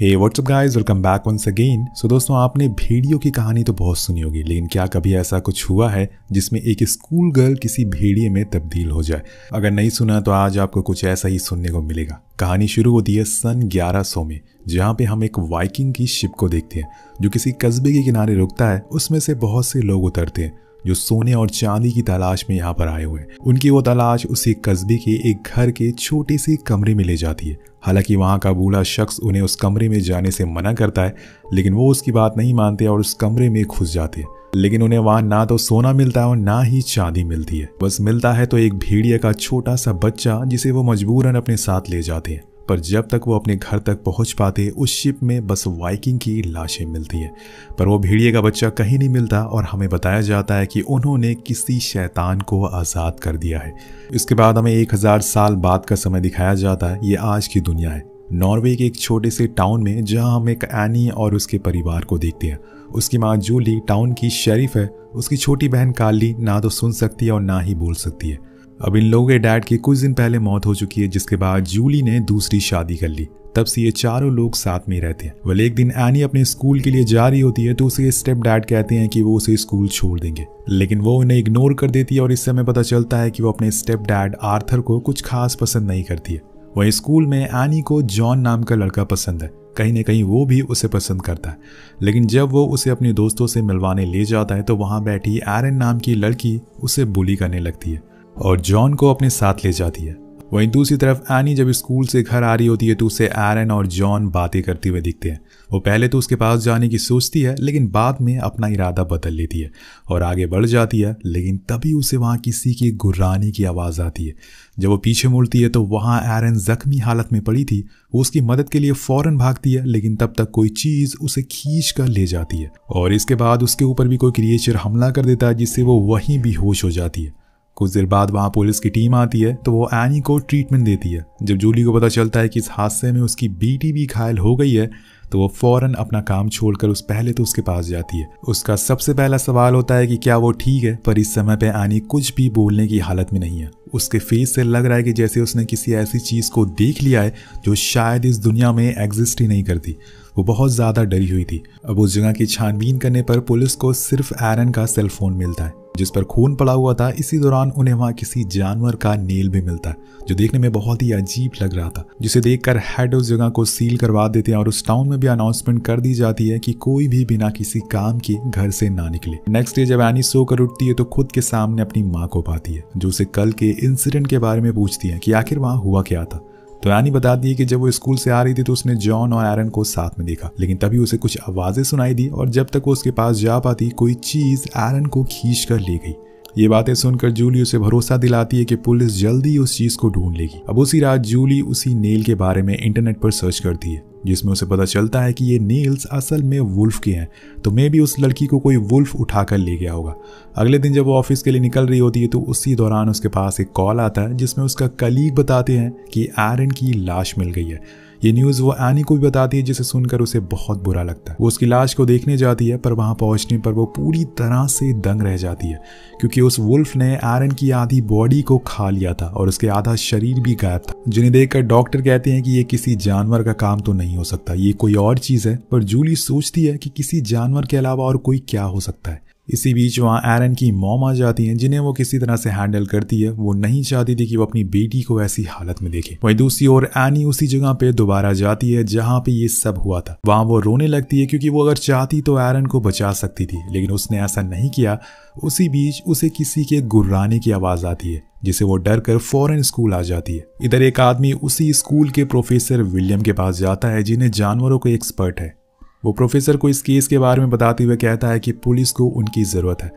हे what's up guys, welcome back once again. So दोस्तों, आपने भेड़ियों की कहानी तो बहुत सुनी होगी, लेकिन क्या कभी ऐसा कुछ हुआ है जिसमें एक स्कूल गर्ल किसी भेड़िए में तब्दील हो जाए? अगर नहीं सुना तो आज आपको कुछ ऐसा ही सुनने को मिलेगा। कहानी शुरू होती है सन 1100 में, जहाँ पे हम एक वाइकिंग की शिप को देखते हैं जो किसी कस्बे के किनारे रुकता है। उसमें से बहुत से लोग उतरते हैं जो सोने और चांदी की तलाश में यहाँ पर आए हुए हैं। उनकी वो तलाश उसी कस्बे के एक घर के छोटे से कमरे में ले जाती है। हालांकि वहाँ का बूढ़ा शख्स उन्हें उस कमरे में जाने से मना करता है, लेकिन वो उसकी बात नहीं मानते और उस कमरे में घुस जाते हैं। लेकिन उन्हें वहाँ ना तो सोना मिलता है और ना ही चांदी मिलती है। बस मिलता है तो एक भेड़िया का छोटा सा बच्चा, जिसे वो मजबूरन अपने साथ ले जाते हैं। पर जब तक वो अपने घर तक पहुंच पाते, उस शिप में बस वाइकिंग की लाशें मिलती हैं। पर वो भेड़िए का बच्चा कहीं नहीं मिलता और हमें बताया जाता है कि उन्होंने किसी शैतान को आज़ाद कर दिया है। इसके बाद हमें 1000 साल बाद का समय दिखाया जाता है। ये आज की दुनिया है, नॉर्वे के एक छोटे से टाउन में, जहाँ हम एक एनी और उसके परिवार को देखते हैं। उसकी माँ जूली टाउन की शेरिफ है। उसकी छोटी बहन काली ना तो सुन सकती है और ना ही बोल सकती है। अब इन लोगों के डैड की कुछ दिन पहले मौत हो चुकी है, जिसके बाद जूली ने दूसरी शादी कर ली। तब से ये चारों लोग साथ में रहते हैं। वाले एक दिन एनी अपने स्कूल के लिए जा रही होती है तो उसे स्टेप डैड कहते हैं कि वो उसे स्कूल छोड़ देंगे, लेकिन वो उन्हें इग्नोर कर देती है। और इससे हमें पता चलता है कि वो अपने स्टेप डैड आर्थर को कुछ खास पसंद नहीं करती है। वहीं स्कूल में एनी को जॉन नाम का लड़का पसंद है। कहीं ना कहीं वो भी उसे पसंद करता है, लेकिन जब वो उसे अपने दोस्तों से मिलवाने ले जाता है तो वहाँ बैठी एरन नाम की लड़की उसे बुली करने लगती है और जॉन को अपने साथ ले जाती है। वहीं दूसरी तरफ एनी जब स्कूल से घर आ रही होती है तो उसे एरन और जॉन बातें करते हुए दिखते हैं। वो पहले तो उसके पास जाने की सोचती है, लेकिन बाद में अपना इरादा बदल लेती है और आगे बढ़ जाती है। लेकिन तभी उसे वहाँ किसी की गुर्राने की आवाज़ आती है। जब वो पीछे मुड़ती है तो वहाँ एरन जख्मी हालत में पड़ी थी। वो उसकी मदद के लिए फ़ौरन भागती है, लेकिन तब तक कोई चीज़ उसे खींच कर ले जाती है और इसके बाद उसके ऊपर भी कोई क्रिएचर हमला कर देता है, जिससे वो वहीं बेहोश हो जाती है। कुछ देर बाद वहाँ पुलिस की टीम आती है तो वो एनी को ट्रीटमेंट देती है। जब जूली को पता चलता है कि इस हादसे में उसकी बेटी भी घायल हो गई है तो वो फौरन अपना काम छोड़कर उस पहले तो उसके पास जाती है। उसका सबसे पहला सवाल होता है कि क्या वो ठीक है, पर इस समय पे एनी कुछ भी बोलने की हालत में नहीं है। उसके फेस से लग रहा है कि जैसे उसने किसी ऐसी चीज़ को देख लिया है जो शायद इस दुनिया में एग्जिस्ट ही नहीं करती। वो बहुत ज़्यादा डरी हुई थी। अब उस जगह की छानबीन करने पर पुलिस को सिर्फ एरन का सेल फोन मिलता है जिस पर खून पड़ा हुआ था। इसी दौरान उन्हें वहाँ किसी जानवर का नेल भी मिलता है जो देखने में बहुत ही अजीब लग रहा था, जिसे देखकर हेड उस जगह को सील करवा देते हैं और उस टाउन में भी अनाउंसमेंट कर दी जाती है कि कोई भी बिना किसी काम के घर से ना निकले। नेक्स्ट डे जब एनी सोकर उठती है तो खुद के सामने अपनी माँ को पाती है, जो उसे कल के इंसिडेंट के बारे में पूछती है कि आखिर वहाँ हुआ क्या था। तो एनी बताती है कि जब वो स्कूल से आ रही थी तो उसने जॉन और एरन को साथ में देखा, लेकिन तभी उसे कुछ आवाज़ें सुनाई दी और जब तक वो उसके पास जा पाती कोई चीज़ एरन को खींच कर ले गई। ये बातें सुनकर जूली उसे भरोसा दिलाती है कि पुलिस जल्दी उस चीज़ को ढूंढ लेगी। अब उसी रात जूली उसी नेल के बारे में इंटरनेट पर सर्च करती है, जिसमें उसे पता चलता है कि ये नेल्स असल में वुल्फ के हैं, तो मे भी उस लड़की को कोई वुल्फ उठाकर ले गया होगा। अगले दिन जब वो ऑफिस के लिए निकल रही होती है तो उसी दौरान उसके पास एक कॉल आता है, जिसमें उसका कलीग बताते हैं कि एरन की लाश मिल गई है। ये न्यूज़ वो एनी को भी बताती है, जिसे सुनकर उसे बहुत बुरा लगता है। वो उसकी लाश को देखने जाती है, पर वहाँ पहुँचने पर वो पूरी तरह से दंग रह जाती है, क्योंकि उस वुल्फ ने एरन की आधी बॉडी को खा लिया था और उसके आधा शरीर भी गायब था, जिन्हें देखकर डॉक्टर कहते हैं कि ये किसी जानवर का काम तो नहीं हो सकता, ये कोई और चीज़ है। पर जूली सोचती है कि किसी जानवर के अलावा और कोई क्या हो सकता है। इसी बीच वहाँ एरन की मॉम आ जाती हैं, जिन्हें वो किसी तरह से हैंडल करती है। वो नहीं चाहती थी कि वो अपनी बेटी को ऐसी हालत में देखे। वहीं दूसरी ओर एनी उसी जगह पे दोबारा जाती है जहाँ पे ये सब हुआ था। वहाँ वो रोने लगती है, क्योंकि वो अगर चाहती तो एरन को बचा सकती थी, लेकिन उसने ऐसा नहीं किया। उसी बीच उसे किसी के गुर्राने की आवाज़ आती है, जिसे वो डर कर फौरन स्कूल आ जाती है। इधर एक आदमी उसी स्कूल के प्रोफेसर विलियम के पास जाता है, जिन्हें जानवरों का एक्सपर्ट है। वो प्रोफेसर को इस केस के बारे में बताते हुए कहता है कि पुलिस को उनकी ज़रूरत है।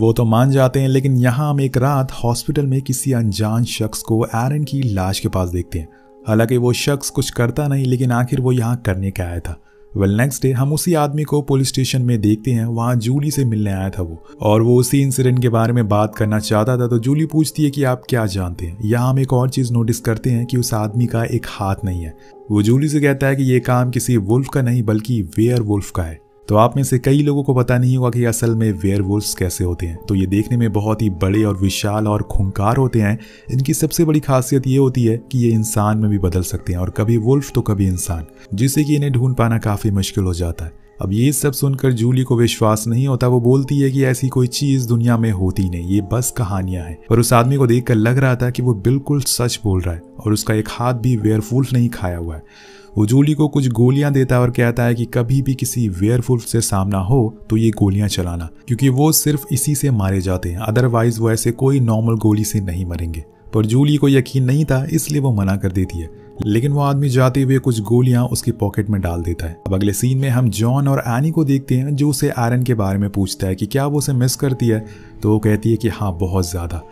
वो तो मान जाते हैं, लेकिन यहाँ हम एक रात हॉस्पिटल में किसी अनजान शख्स को एरन की लाश के पास देखते हैं। हालांकि वो शख्स कुछ करता नहीं, लेकिन आखिर वो यहाँ करने का आया था। नेक्स्ट डे हम उसी आदमी को पुलिस स्टेशन में देखते हैं। वहाँ जूली से मिलने आया था वो, और वो उसी इंसिडेंट के बारे में बात करना चाहता था। तो जूली पूछती है कि आप क्या जानते हैं। यहाँ हम एक और चीज़ नोटिस करते हैं कि उस आदमी का एक हाथ नहीं है। वो जूली से कहता है कि ये काम किसी वुल्फ का नहीं बल्कि वेयर वुल्फ का है। तो आप में से कई लोगों को पता नहीं होगा कि असल में वेयरवुल्फ्स कैसे होते हैं। तो ये देखने में बहुत ही बड़े और विशाल और खूंखार होते हैं। इनकी सबसे बड़ी खासियत ये होती है कि ये इंसान में भी बदल सकते हैं, और कभी वुल्फ तो कभी इंसान, जिससे कि इन्हें ढूंढ पाना काफ़ी मुश्किल हो जाता है। अब ये सब सुनकर जूली को विश्वास नहीं होता। वो बोलती है कि ऐसी कोई चीज़ दुनिया में होती नहीं, ये बस कहानियां हैं। पर उस आदमी को देखकर लग रहा था कि वो बिल्कुल सच बोल रहा है, और उसका एक हाथ भी वेयरवुल्फ नहीं खाया हुआ है। वो जूली को कुछ गोलियां देता है और कहता है कि कभी भी किसी वेयरवुल्फ से सामना हो तो ये गोलियां चलाना, क्योंकि वो सिर्फ इसी से मारे जाते हैं, अदरवाइज वो ऐसे कोई नॉर्मल गोली से नहीं मरेंगे। पर जूली को यकीन नहीं था, इसलिए वो मना कर देती है। लेकिन वो आदमी जाते हुए कुछ गोलियां उसकी पॉकेट में डाल देता है। अब अगले सीन में हम जॉन और एनी को देखते हैं, जो उसे एरन के बारे में पूछता है कि क्या वो उसे मिस करती है। तो वो कहती है कि हाँ, बहुत ज़्यादा।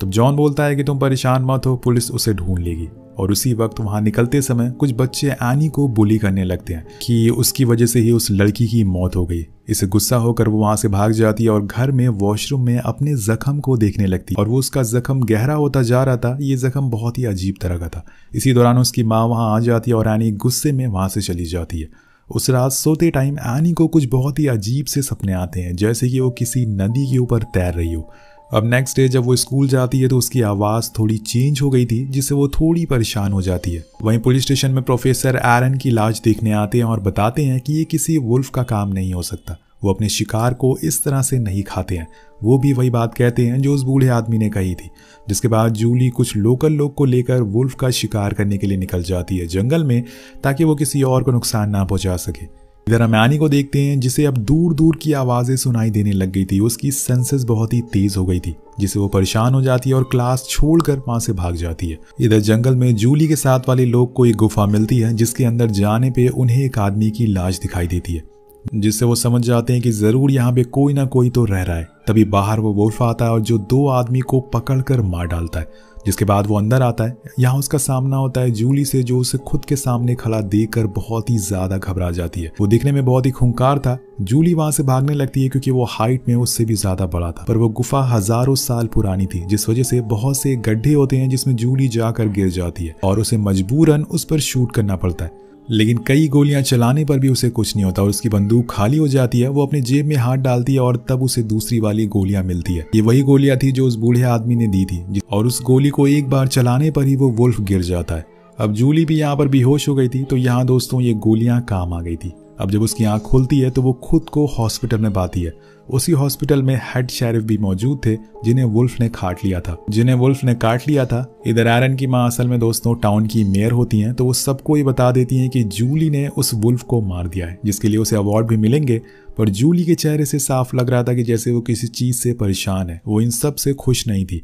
तो जॉन बोलता है कि तुम परेशान मत हो, पुलिस उसे ढूंढ लेगी। और उसी वक्त वहाँ निकलते समय कुछ बच्चे एनी को बुली करने लगते हैं कि उसकी वजह से ही उस लड़की की मौत हो गई। इसे गुस्सा होकर वो वहाँ से भाग जाती है और घर में वॉशरूम में अपने जख्म को देखने लगती है, और वो उसका जख्म गहरा होता जा रहा था। ये जख्म बहुत ही अजीब तरह का था। इसी दौरान उसकी माँ वहाँ आ जाती है और एनी गुस्से में वहाँ से चली जाती है। उस रात सोते टाइम एनी को कुछ बहुत ही अजीब से सपने आते हैं, जैसे कि वो किसी नदी के ऊपर तैर रही हो। अब नेक्स्ट डे जब वो स्कूल जाती है तो उसकी आवाज़ थोड़ी चेंज हो गई थी, जिससे वो थोड़ी परेशान हो जाती है। वहीं पुलिस स्टेशन में प्रोफेसर एरन की लाश देखने आते हैं और बताते हैं कि ये किसी वुल्फ का काम नहीं हो सकता, वो अपने शिकार को इस तरह से नहीं खाते हैं। वो भी वही बात कहते हैं जो उस बूढ़े आदमी ने कही थी। जिसके बाद जूली कुछ लोकल लोग को लेकर वुल्फ का शिकार करने के लिए निकल जाती है जंगल में, ताकि वो किसी और को नुकसान ना पहुँचा सके। इधर हम एनी को देखते हैं, जिसे अब दूर दूर की आवाज़ें सुनाई देने लग गई थी। उसकी सेंसेस बहुत ही तेज़ हो गई थी, जिसे वो परेशान हो जाती है और क्लास छोड़कर वहाँ से भाग जाती है। इधर जंगल में जूली के साथ वाले लोग को एक गुफा मिलती है, जिसके अंदर जाने पे उन्हें एक आदमी की लाश दिखाई देती है, जिससे वो समझ जाते हैं कि ज़रूर यहाँ पे कोई ना कोई तो रह रहा है। तभी बाहर वो वुल्फ आता है और जो दो आदमी को पकड़ कर मार डालता है। जिसके बाद वो अंदर आता है। यहाँ उसका सामना होता है जूली से, जो उसे खुद के सामने खड़ा देखकर बहुत ही ज़्यादा घबरा जाती है। वो दिखने में बहुत ही खूंखार था। जूली वहाँ से भागने लगती है, क्योंकि वो हाइट में उससे भी ज़्यादा बड़ा था। पर वो गुफा हज़ारों साल पुरानी थी, जिस वजह से बहुत से गड्ढे होते हैं जिसमें जूली जाकर गिर जाती है, और उसे मजबूरन उस पर शूट करना पड़ता है। लेकिन कई गोलियां चलाने पर भी उसे कुछ नहीं होता और उसकी बंदूक खाली हो जाती है। वो अपने जेब में हाथ डालती है और तब उसे दूसरी वाली गोलियां मिलती है। ये वही गोलियां थी जो उस बूढ़े आदमी ने दी थी, और उस गोली को एक बार चलाने पर ही वो वुल्फ गिर जाता है। अब जूली भी यहाँ पर बेहोश हो गई थी, तो यहाँ दोस्तों ये गोलियाँ काम आ गई थी। अब जब उसकी आँख खुलती है तो वो खुद को हॉस्पिटल में पाती है। उसी हॉस्पिटल में हेड शेरिफ भी मौजूद थे, जिन्हें वुल्फ ने काट लिया था। इधर एरन की माँ असल में दोस्तों टाउन की मेयर होती हैं, तो वो सबको ये बता देती हैं कि जूली ने उस वुल्फ को मार दिया है, जिसके लिए उसे अवार्ड भी मिलेंगे। पर जूली के चेहरे से साफ लग रहा था कि जैसे वो किसी चीज़ से परेशान है, वो इन सब से खुश नहीं थी।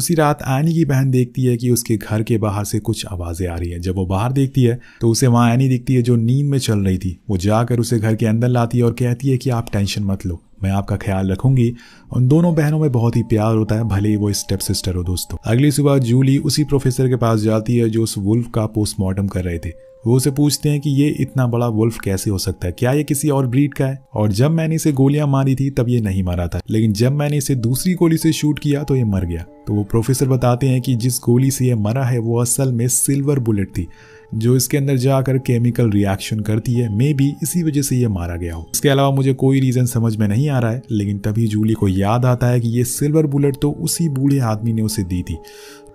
उसी रात एनी की बहन देखती है कि उसके घर के बाहर से कुछ आवाज़ें आ रही हैं। जब वो बाहर देखती है तो उसे वहाँ एनी दिखती है, जो नींद में चल रही थी। वो जाकर उसे घर के अंदर लाती है और कहती है कि आप टेंशन मत लो, मैं आपका ख्याल रखूंगी। उन दोनों बहनों में बहुत ही प्यार होता है, भले ही वो स्टेप सिस्टर हो। दोस्तों अगली सुबह जूली उसी प्रोफेसर के पास जाती है जो उस वुल्फ का पोस्टमार्टम कर रहे थे। वो उसे पूछते हैं कि ये इतना बड़ा वुल्फ कैसे हो सकता है, क्या ये किसी और ब्रीड का है? और जब मैंने इसे गोलियां मारी थी तब ये नहीं मारा था, लेकिन जब मैंने इसे दूसरी गोली से शूट किया तो ये मर गया। तो वो प्रोफेसर बताते हैं कि जिस गोली से ये मरा है वो असल में सिल्वर बुलेट थी, जो इसके अंदर जाकर केमिकल रिएक्शन करती है। मे बी इसी वजह से ये मारा गया हो। इसके अलावा मुझे कोई रीज़न समझ में नहीं आ रहा है। लेकिन तभी जूली को याद आता है कि ये सिल्वर बुलेट तो उसी बूढ़े आदमी ने उसे दी थी,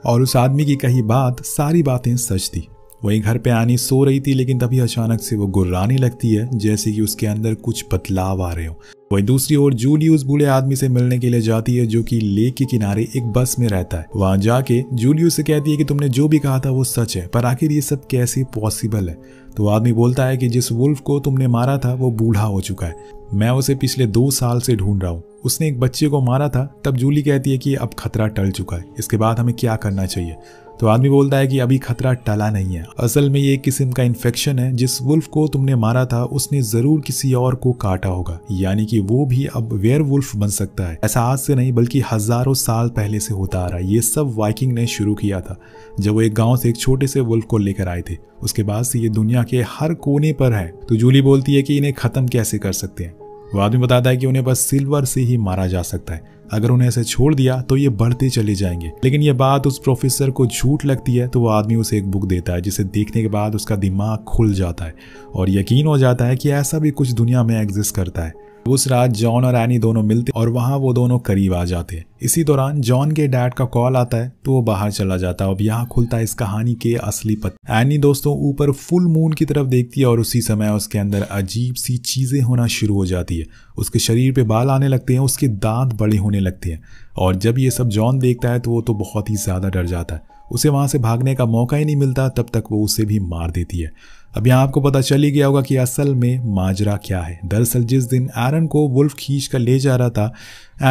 और उस आदमी की कही बात सारी बातें सच थी। वहीं घर पे एनी सो रही थी, लेकिन तभी अचानक से वो गुर्राने लगती है, जैसे कि उसके अंदर कुछ बदलाव आ रहे हो। वहीं दूसरी ओर जूली उस बूढ़े आदमी से मिलने के लिए जाती है, जो कि लेक के किनारे एक बस में रहता है। वहां जाके जूली उससे कहती है कि तुमने जो भी कहा था वो सच है, पर आखिर ये सब कैसे पॉसिबल है? तो आदमी बोलता है कि जिस वुल्फ को तुमने मारा था वो बूढ़ा हो चुका है, मैं उसे पिछले 2 साल से ढूंढ रहा हूँ, उसने एक बच्चे को मारा था। तब जूली कहती है कि अब खतरा टल चुका है, इसके बाद हमें क्या करना चाहिए? तो आदमी बोलता है कि अभी खतरा टला नहीं है, असल में ये एक किस्म का इन्फेक्शन है। जिस वुल्फ को तुमने मारा था उसने ज़रूर किसी और को काटा होगा, यानी कि वो भी अब वेयरवुल्फ बन सकता है। ऐसा आज से नहीं बल्कि हज़ारों साल पहले से होता आ रहा है। ये सब वाइकिंग ने शुरू किया था, जब वो एक गाँव से एक छोटे से वुल्फ को लेकर आए थे। उसके बाद से ये दुनिया के हर कोने पर है। तो जूली बोलती है कि इन्हें ख़त्म कैसे कर सकते हैं? वो आदमी बताता है कि उन्हें बस सिल्वर से ही मारा जा सकता है, अगर उन्हें ऐसे छोड़ दिया तो ये बढ़ते चले जाएंगे। लेकिन ये बात उस प्रोफेसर को झूठ लगती है, तो वो आदमी उसे एक बुक देता है जिसे देखने के बाद उसका दिमाग खुल जाता है और यकीन हो जाता है कि ऐसा भी कुछ दुनिया में एग्जिस्ट करता है। उस रात जॉन और एनी दोनों मिलते और वहाँ वो दोनों करीब आ जाते हैं। इसी दौरान जॉन के डैड का कॉल आता है तो वो बाहर चला जाता है। अब यहाँ खुलता है इस कहानी के असली पत्ता। एनी दोस्तों ऊपर फुल मून की तरफ देखती है और उसी समय उसके अंदर अजीब सी चीजें होना शुरू हो जाती है। उसके शरीर पे बाल आने लगते हैं, उसके दांत बड़े होने लगते हैं और जब ये सब जॉन देखता है तो वो तो बहुत ही ज्यादा डर जाता है। उसे वहाँ से भागने का मौका ही नहीं मिलता, तब तक वो उसे भी मार देती है। अब यहाँ आपको पता चल ही गया होगा कि असल में माजरा क्या है। दरअसल जिस दिन एरन को वुल्फ खींच कर ले जा रहा था,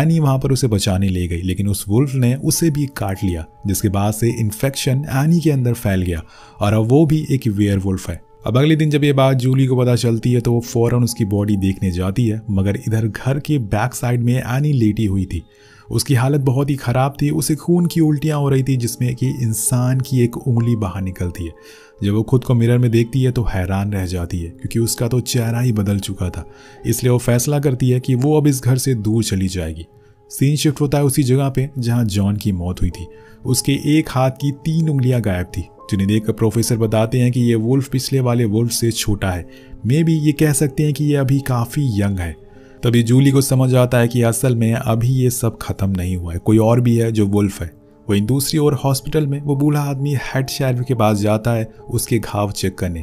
एनी वहाँ पर उसे बचाने ले गई, लेकिन उस वुल्फ ने उसे भी काट लिया, जिसके बाद से इन्फेक्शन एनी के अंदर फैल गया और अब वो भी एक वेयरवुल्फ है। अब अगले दिन जब ये बात जूली को पता चलती है तो वो फौरन उसकी बॉडी देखने जाती है, मगर इधर घर के बैक साइड में एनी लेटी हुई थी। उसकी हालत बहुत ही ख़राब थी, उसे खून की उल्टियाँ हो रही थी जिसमें कि इंसान की एक उंगली बाहर निकलती है। जब वो खुद को मिरर में देखती है तो हैरान रह जाती है, क्योंकि उसका तो चेहरा ही बदल चुका था। इसलिए वो फैसला करती है कि वो अब इस घर से दूर चली जाएगी। सीन शिफ्ट होता है उसी जगह पे जहाँ जॉन की मौत हुई थी। उसके एक हाथ की 3 उंगलियाँ गायब थी, जिन्हें देखकर प्रोफेसर बताते हैं कि ये वुल्फ पिछले वाले वुल्फ से छोटा है, मे बी ये कह सकते हैं कि ये अभी काफ़ी यंग है। तभी जूली को समझ आता है कि असल में अभी ये सब खत्म नहीं हुआ है, कोई और भी है जो वुल्फ है। वहीं दूसरी ओर हॉस्पिटल में वो बूढ़ा आदमी हेड शेरिफ के पास जाता है उसके घाव चेक करने।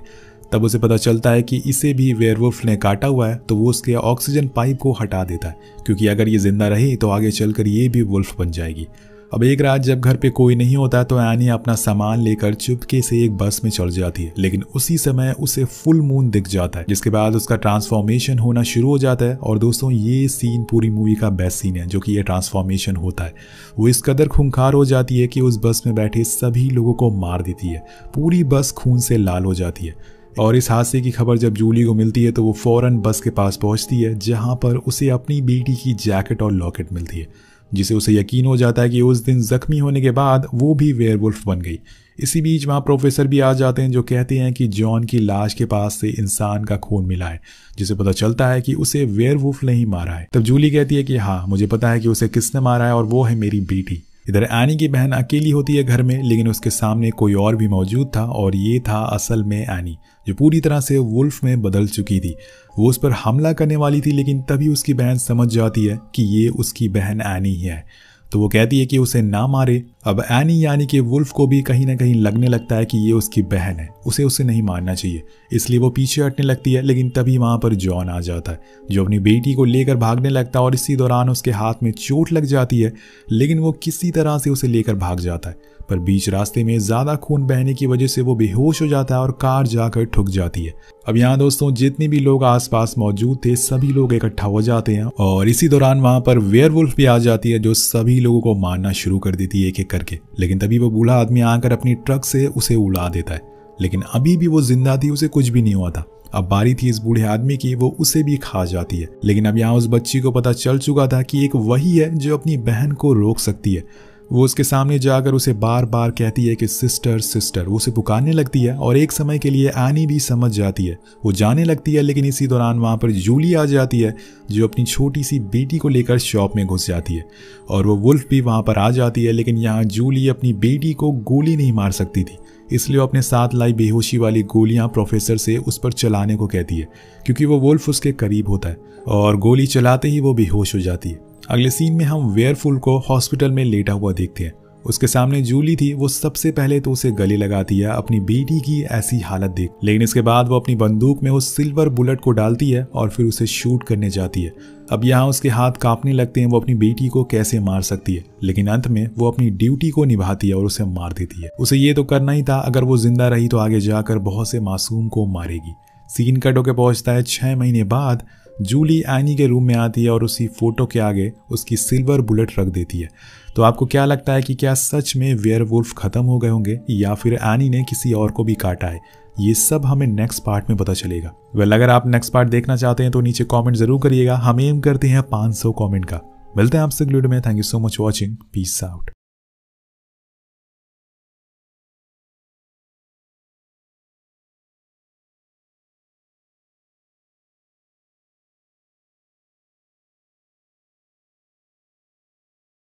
तब उसे पता चलता है कि इसे भी वेयरवुल्फ ने काटा हुआ है, तो वो उसके ऑक्सीजन पाइप को हटा देता है, क्योंकि अगर ये जिंदा रही तो आगे चलकर ये भी वुल्फ बन जाएगी। अब एक रात जब घर पे कोई नहीं होता तो एनी अपना सामान लेकर चुपके से एक बस में चढ़ जाती है, लेकिन उसी समय उसे फुल मून दिख जाता है, जिसके बाद उसका ट्रांसफॉर्मेशन होना शुरू हो जाता है। और दोस्तों ये सीन पूरी मूवी का बेस्ट सीन है, जो कि ये ट्रांसफॉर्मेशन होता है। वो इस कदर खूंखार हो जाती है कि उस बस में बैठे सभी लोगों को मार देती है, पूरी बस खून से लाल हो जाती है। और इस हादसे की खबर जब जूली को मिलती है तो वो फौरन बस के पास पहुँचती है, जहाँ पर उसे अपनी बेटी की जैकेट और लॉकेट मिलती है, जिसे उसे यकीन हो जाता है कि उस दिन जख्मी होने के बाद वो भी वेयरवुल्फ बन गई। इसी बीच वहाँ प्रोफेसर भी आ जाते हैं, जो कहते हैं कि जॉन की लाश के पास से इंसान का खून मिला है, जिसे पता चलता है कि उसे वेयरवुल्फ ने ही मारा है। तब जूली कहती है कि हाँ मुझे पता है कि उसे किसने मारा है और वो है मेरी बेटी। इधर एनी की बहन अकेली होती है घर में, लेकिन उसके सामने कोई और भी मौजूद था और ये था असल में एनी, जो पूरी तरह से वुल्फ में बदल चुकी थी। वो उस पर हमला करने वाली थी, लेकिन तभी उसकी बहन समझ जाती है कि ये उसकी बहन एनी ही है, तो वो कहती है कि उसे ना मारे। अब एनी यानी कि वुल्फ को भी कहीं ना कहीं लगने लगता है कि ये उसकी बहन है, उसे नहीं मारना चाहिए, इसलिए वो पीछे हटने लगती है। लेकिन तभी वहाँ पर जॉन आ जाता है, जो अपनी बेटी को लेकर भागने लगता है और इसी दौरान उसके हाथ में चोट लग जाती है, लेकिन वो किसी तरह से उसे लेकर भाग जाता है। पर बीच रास्ते में ज़्यादा खून बहने की वजह से वो बेहोश हो जाता है और कार जाकर ठुक जाती है। अब यहाँ दोस्तों जितने भी लोग आसपास मौजूद थे सभी लोग इकट्ठा हो जाते हैं और इसी दौरान वहाँ पर वेयरवुल्फ भी आ जाती है, जो सभी लोगों को मारना शुरू कर देती है एक-एक करके। लेकिन तभी वो बूढ़ा आदमी आकर अपनी ट्रक से उसे उड़ा देता है, लेकिन अभी भी वो जिंदा थी, उसे कुछ भी नहीं हुआ था। अब बारी थी इस बूढ़े आदमी की, वो उसे भी खा जाती है। लेकिन अब यहाँ उस बच्ची को पता चल चुका था कि एक वही है जो अपनी बहन को रोक सकती है। वो उसके सामने जाकर उसे बार बार कहती है कि सिस्टर सिस्टर, वो उसे पुकारने लगती है और एक समय के लिए एनी भी समझ जाती है, वो जाने लगती है। लेकिन इसी दौरान वहाँ पर जूली आ जाती है, जो अपनी छोटी सी बेटी को लेकर शॉप में घुस जाती है और वो वुल्फ भी वहाँ पर आ जाती है। लेकिन यहाँ जूली अपनी बेटी को गोली नहीं मार सकती थी, इसलिए वो अपने साथ लाई बेहोशी वाली गोलियां प्रोफेसर से उस पर चलाने को कहती है, क्योंकि वो वुल्फ उसके करीब होता है और गोली चलाते ही वो बेहोश हो जाती है। अगले सीन में हम वेयरवुल्फ को हॉस्पिटल में लेटा हुआ देखते हैं। उसके सामने जूली थी, वो सबसे पहले तो उसे गले लगाती है अपनी बेटी की ऐसी हालत देख, लेकिन इसके बाद वो अपनी बंदूक में उस सिल्वर बुलेट को डालती है और फिर उसे शूट करने जाती है। अब यहाँ उसके हाथ कांपने लगते हैं, वो अपनी बेटी को कैसे मार सकती है, लेकिन अंत में वो अपनी ड्यूटी को निभाती है और उसे मार देती है। उसे ये तो करना ही था, अगर वो जिंदा रही तो आगे जाकर बहुत से मासूम को मारेगी। सीन कट होकर पहुँचता है 6 महीने बाद। जूली एनी के रूम में आती है और उसी फोटो के आगे उसकी सिल्वर बुलेट रख देती है। तो आपको क्या लगता है कि क्या सच में वेयरवुल्फ खत्म हो गए होंगे या फिर एनी ने किसी और को भी काटा है? ये सब हमें नेक्स्ट पार्ट में पता चलेगा। वेल अगर आप नेक्स्ट पार्ट देखना चाहते हैं तो नीचे कमेंट जरूर करिएगा, हम एम करते हैं 500 कमेंट का। मिलते हैं आपसे अगले वीडियो में। Thank you so much watching, peace out.